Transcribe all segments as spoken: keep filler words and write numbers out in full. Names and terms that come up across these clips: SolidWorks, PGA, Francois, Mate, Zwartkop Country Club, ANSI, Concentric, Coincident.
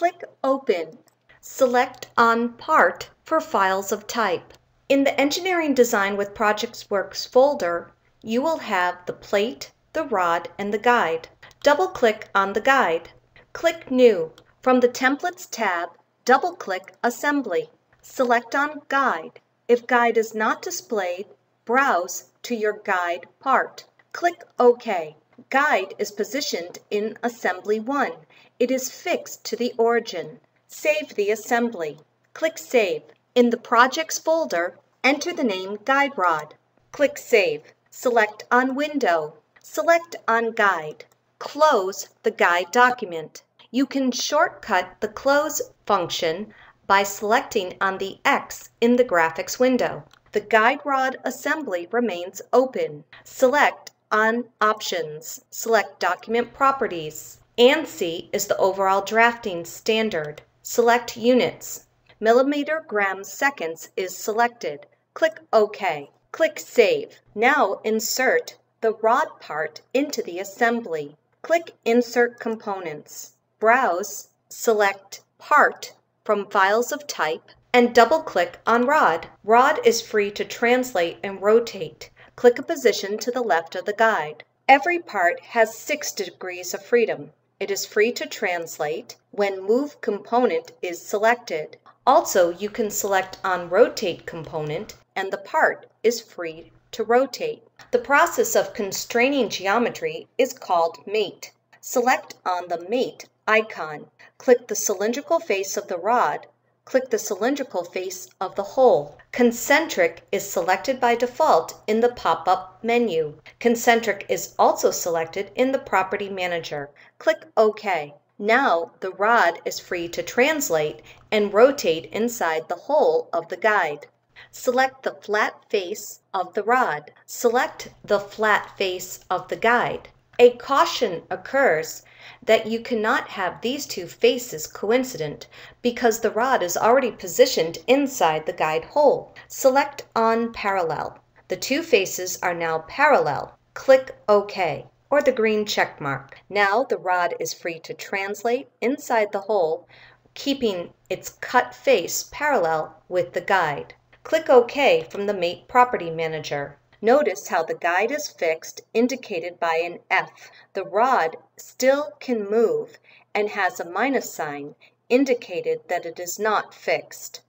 click Open. Select on Part for files of type. In the Engineering Design with Projects Works folder, you will have the plate, the rod, and the guide. Double-click on the guide. Click New. From the Templates tab, double-click Assembly. Select on Guide. If Guide is not displayed, browse to your Guide part. Click OK. Guide is positioned in Assembly one. It is fixed to the origin. Save the assembly. Click Save. In the Projects folder, enter the name Guide Rod. Click Save. Select on Window. Select on Guide. Close the guide document. You can shortcut the Close function by selecting on the X in the graphics window. The guide rod assembly remains open. Select on Options. Select Document Properties. ANSI is the overall drafting standard. Select Units. Millimeter gram seconds is selected. Click OK. Click Save. Now insert the rod part into the assembly. Click Insert Components. Browse, select Part from Files of Type, and double-click on Rod. Rod is free to translate and rotate. Click a position to the left of the guide. Every part has six degrees of freedom. It is free to translate when Move Component is selected. Also, you can select on Rotate Component, and the part is free to rotate. The process of constraining geometry is called Mate. Select on the Mate icon. Click the cylindrical face of the rod. Click the cylindrical face of the hole. Concentric is selected by default in the pop-up menu. Concentric is also selected in the Property Manager. Click OK. Now the rod is free to translate and rotate inside the hole of the guide. Select the flat face of the rod. Select the flat face of the guide. A caution occurs that you cannot have these two faces coincident because the rod is already positioned inside the guide hole. Select on Parallel. The two faces are now parallel. Click OK or the green check mark. Now the rod is free to translate inside the hole, keeping its cut face parallel with the guide. Click OK from the Mate Property Manager. Notice how the guide is fixed, indicated by an F. The rod still can move and has a minus sign, indicated that it is not fixed.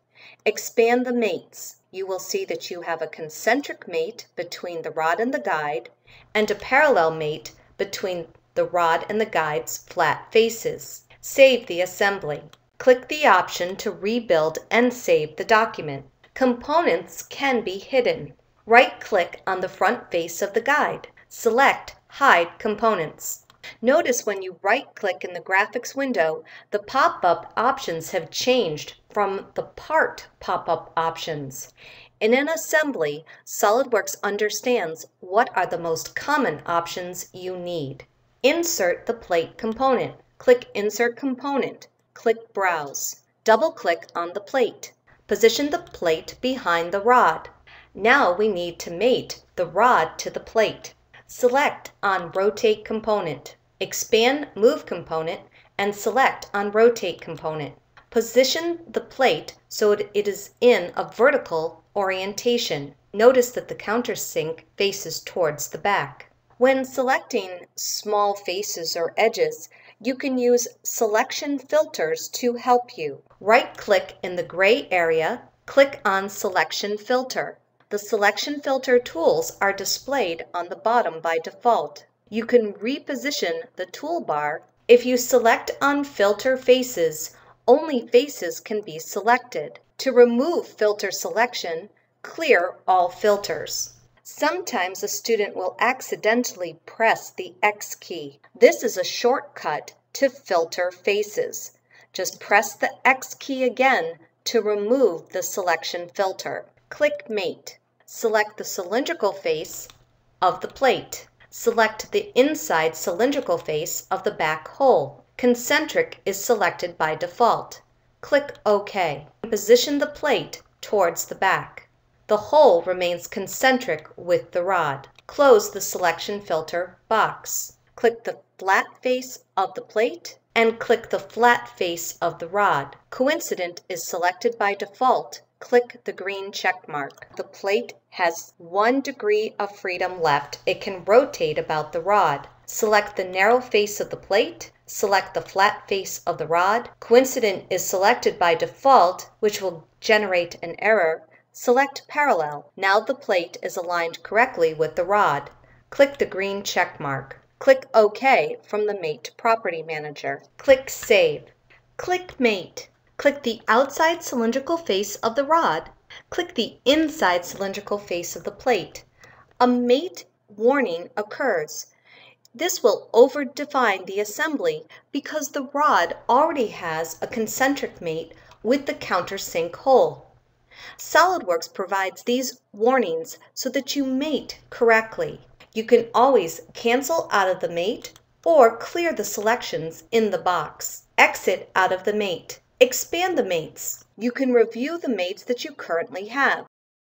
Expand the mates. You will see that you have a concentric mate between the rod and the guide, and a parallel mate between the rod and the guide's flat faces. Save the assembly. Click the option to rebuild and save the document. Components can be hidden. Right-click on the front face of the guide. Select Hide Components. Notice when you right-click in the graphics window, the pop-up options have changed from the Part pop-up options. In an assembly, SolidWorks understands what are the most common options you need. Insert the plate component. Click Insert Component. Click Browse. Double-click on the plate. Position the plate behind the rod. Now we need to mate the rod to the plate. Select on Rotate Component. Expand Move Component and select on Rotate Component. Position the plate so it, it is in a vertical orientation. Notice that the countersink faces towards the back. When selecting small faces or edges, you can use selection filters to help you. Right-click in the gray area, click on Selection Filter. The selection filter tools are displayed on the bottom by default. You can reposition the toolbar. If you select on Filter Faces, only faces can be selected. To remove filter selection, clear all filters. Sometimes a student will accidentally press the X key. This is a shortcut to Filter Faces. Just press the X key again to remove the selection filter. Click Mate. Select the cylindrical face of the plate. Select the inside cylindrical face of the back hole. Concentric is selected by default. Click OK. Position the plate towards the back. The hole remains concentric with the rod. Close the selection filter box. Click the flat face of the plate and click the flat face of the rod. Coincident is selected by default. Click the green check mark. The plate has one degree of freedom left. It can rotate about the rod. Select the narrow face of the plate. Select the flat face of the rod. Coincident is selected by default, which will generate an error. Select parallel. Now the plate is aligned correctly with the rod. Click the green check mark. Click OK from the Mate Property Manager. Click Save. Click Mate. Click the outside cylindrical face of the rod. Click the inside cylindrical face of the plate. A mate warning occurs. This will overdefine the assembly because the rod already has a concentric mate with the countersink hole. SolidWorks provides these warnings so that you mate correctly. You can always cancel out of the mate or clear the selections in the box. Exit out of the mate. Expand the mates. You can review the mates that you currently have.